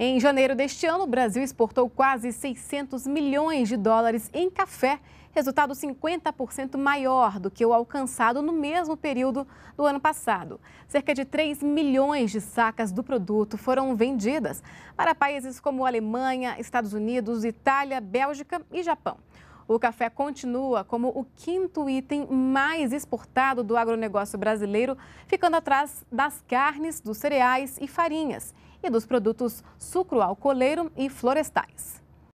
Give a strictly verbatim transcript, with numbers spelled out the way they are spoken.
Em janeiro deste ano, o Brasil exportou quase seiscentos milhões de dólares em café, resultado cinquenta por cento maior do que o alcançado no mesmo período do ano passado. Cerca de três milhões de sacas do produto foram vendidas para países como Alemanha, Estados Unidos, Itália, Bélgica e Japão. O café continua como o quinto item mais exportado do agronegócio brasileiro, ficando atrás das carnes, dos cereais e farinhas e dos produtos sucro-alcooleiro e florestais.